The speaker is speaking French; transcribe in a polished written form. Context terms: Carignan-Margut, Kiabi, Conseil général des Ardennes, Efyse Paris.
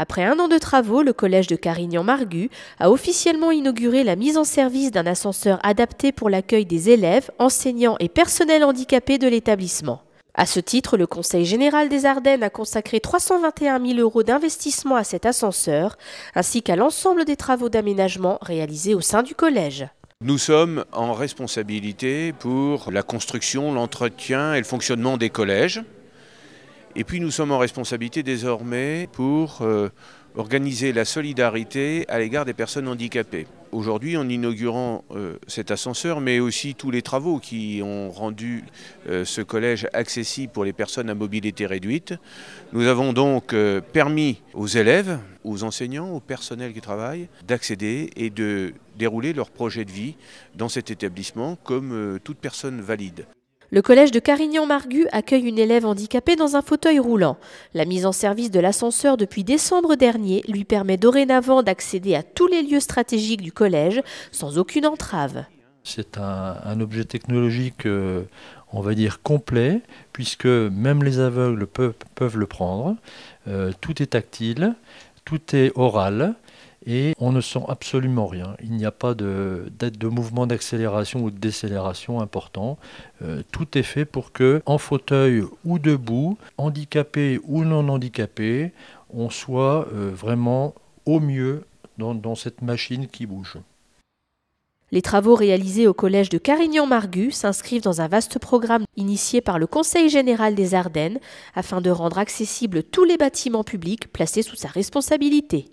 Après un an de travaux, le collège de Carignan-Margut a officiellement inauguré la mise en service d'un ascenseur adapté pour l'accueil des élèves, enseignants et personnels handicapés de l'établissement. À ce titre, le Conseil général des Ardennes a consacré 321 000 € d'investissement à cet ascenseur, ainsi qu'à l'ensemble des travaux d'aménagement réalisés au sein du collège. Nous sommes en responsabilité pour la construction, l'entretien et le fonctionnement des collèges. Et puis nous sommes en responsabilité désormais pour organiser la solidarité à l'égard des personnes handicapées. Aujourd'hui, en inaugurant cet ascenseur, mais aussi tous les travaux qui ont rendu ce collège accessible pour les personnes à mobilité réduite, nous avons donc permis aux élèves, aux enseignants, au personnel qui travaille, d'accéder et de dérouler leur projet de vie dans cet établissement comme toute personne valide. Le collège de Carignan-Margut accueille une élève handicapée dans un fauteuil roulant. La mise en service de l'ascenseur depuis décembre dernier lui permet dorénavant d'accéder à tous les lieux stratégiques du collège sans aucune entrave. C'est un objet technologique, on va dire, complet, puisque même les aveugles peuvent le prendre. Tout est tactile, tout est oral. Et on ne sent absolument rien. Il n'y a pas de mouvement d'accélération ou de décélération important. Tout est fait pour que, en fauteuil ou debout, handicapé ou non handicapé, on soit vraiment au mieux dans cette machine qui bouge. Les travaux réalisés au collège de Carignan-Margut s'inscrivent dans un vaste programme initié par le Conseil général des Ardennes afin de rendre accessibles tous les bâtiments publics placés sous sa responsabilité.